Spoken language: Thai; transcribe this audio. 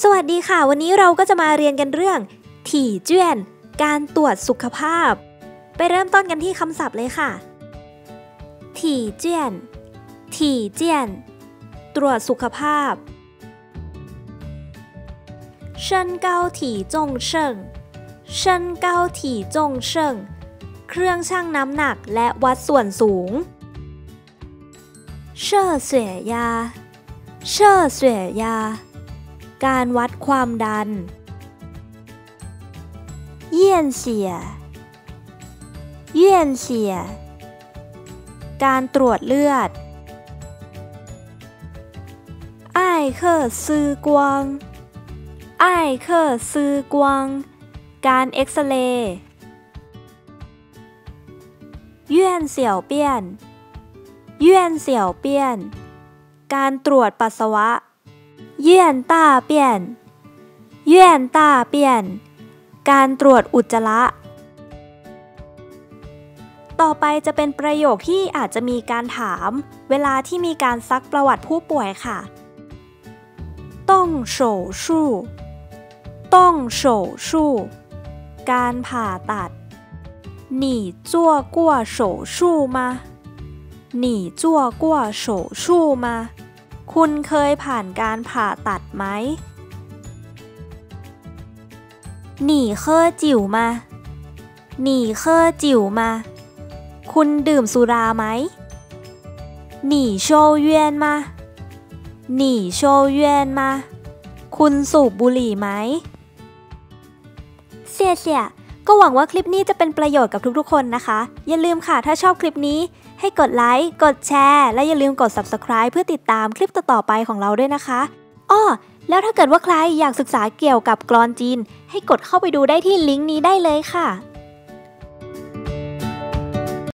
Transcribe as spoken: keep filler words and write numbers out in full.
สวัสดีค่ะวันนี้เราก็จะมาเรียนกันเรื่องถี่เจี้ยนการตรวจสุขภาพไปเริ่มต้นกันที่คำศัพท์เลยค่ะถี่เจี้ยนถี่เจี้ยนตรวจสุขภาพเชิญเกาถี่จงเชิงเชิญเกาถี่จงเชิงเครื่องชั่งน้ำหนักและวัดส่วนสูงเช่อเสวยยาเช่อเสวยยาการวัดความดันเยี่ยนเสียเยี่ยนเสียการตรวจเลือดไอ้เคอซือกวางไอ้เคอซือกวางการเอ็กซเรย์เยื่อนเสี่ยวเปี้ยนเยื่อนเสี่ยวเปี้ยนการตรวจปัสสาวะเยื่อนต้าเปี้ยนเยื่อนต้าเปี้ยนการตรวจอุจจาระต่อไปจะเป็นประโยคที่อาจจะมีการถามเวลาที่มีการซักประวัติผู้ป่วยค่ะต้องโฉชู่ต้องโฉชู่การผ่าตัดหนี่จั่วกั่วโฉชู่มาหนี่จั่วกั่วโฉชู่มาคุณเคยผ่านการผ่าตัดไหมหนี่เคอจิ๋วมาหนี่เคอจิ๋วมาคุณดื่มสุราไหมหนี่โชเยียนมาหนี่โชเยียนมาคุณสูบบุหรี่ไหมเสียเสียก็หวังว่าคลิปนี้จะเป็นประโยชน์กับทุกๆคนนะคะอย่าลืมค่ะถ้าชอบคลิปนี้ให้กดไลค์กดแชร์และอย่าลืมกด ซับสไครบ์ เพื่อติดตามคลิปต่อๆไปของเราด้วยนะคะอ้อแล้วถ้าเกิดว่าใครอยากศึกษาเกี่ยวกับกลอนจีนให้กดเข้าไปดูได้ที่ลิงก์นี้ได้เลยค่ะ